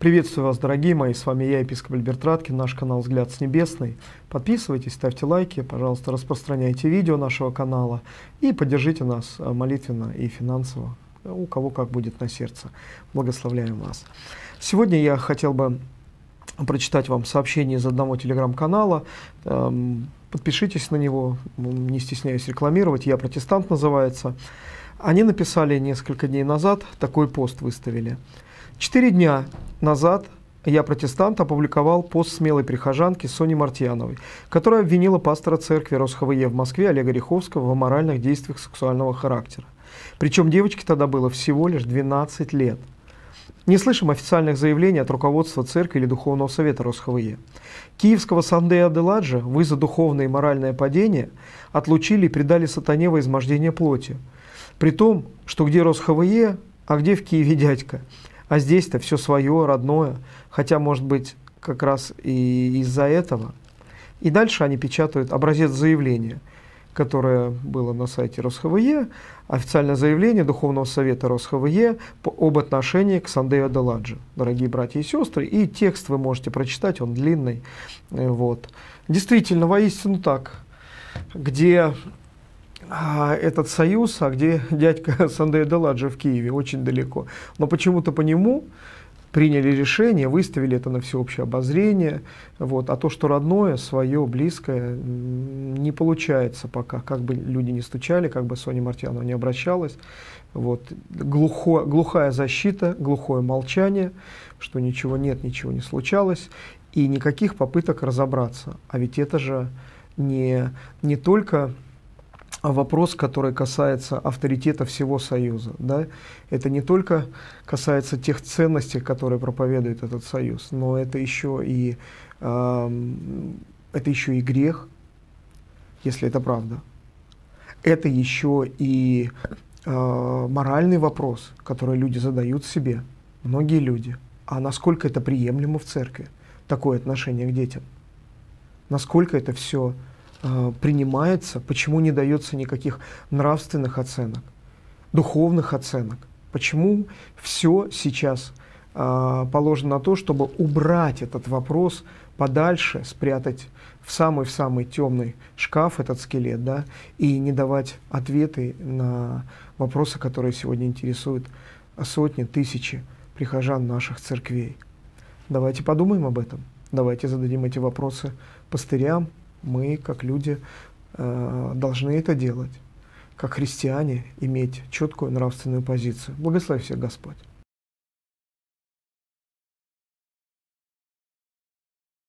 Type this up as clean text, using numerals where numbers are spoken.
Приветствую вас, дорогие мои, с вами я, епископ Альберт Раткин, наш канал «Взгляд с небесный». Подписывайтесь, ставьте лайки, пожалуйста, распространяйте видео нашего канала и поддержите нас молитвенно и финансово, у кого как будет на сердце. Благословляем вас. Сегодня я хотел бы прочитать вам сообщение из одного телеграм-канала. Подпишитесь на него, не стесняюсь рекламировать, «Я протестант» называется. Они написали несколько дней назад, такой пост выставили. 4 дня назад «Я протестант» опубликовал пост смелой прихожанки Сони Мартьяновой, которая обвинила пастора церкви РОСХВЕ в Москве Олега Ряховского в аморальных действиях сексуального характера. Причем девочке тогда было всего лишь 12 лет. Не слышим официальных заявлений от руководства церкви или Духовного совета РОСХВЕ. Киевского Сандея Аделаджа «Вы за духовное и моральное падение» отлучили и предали сатане во измождение плоти. При том, что где РОСХВЕ, а где в Киеве дядька. А здесь-то все свое, родное, хотя, может быть, как раз и из-за этого. И дальше они печатают образец заявления, которое было на сайте РОСХВЕ, официальное заявление Духовного совета РОСХВЕ об отношении к Сандею Аделаджи. Дорогие братья и сестры, и текст вы можете прочитать, он длинный. Вот. Действительно, воистину так, где этот союз, а где дядька Сандей Аделаджа в Киеве, очень далеко. Но почему-то по нему приняли решение, выставили это на всеобщее обозрение. Вот. А то, что родное, свое, близкое, не получается пока. Как бы люди не стучали, как бы Соня Мартьянова не обращалась. Вот. Глухая защита, глухое молчание, что ничего нет, ничего не случалось. И никаких попыток разобраться. А ведь это же не только вопрос, который касается авторитета всего Союза. Да? Это не только касается тех ценностей, которые проповедует этот Союз, но это еще и грех, если это правда. Это еще и моральный вопрос, который люди задают себе, многие люди. А насколько это приемлемо в церкви, такое отношение к детям? Насколько это все принимается, почему не дается никаких нравственных оценок, духовных оценок, почему все сейчас положено на то, чтобы убрать этот вопрос подальше, спрятать в самый темный шкаф этот скелет, да, и не давать ответы на вопросы, которые сегодня интересуют сотни, тысячи прихожан наших церквей. Давайте подумаем об этом, давайте зададим эти вопросы пастырям. Мы, как люди, должны это делать, как христиане, иметь четкую нравственную позицию. Благослови всех Господь!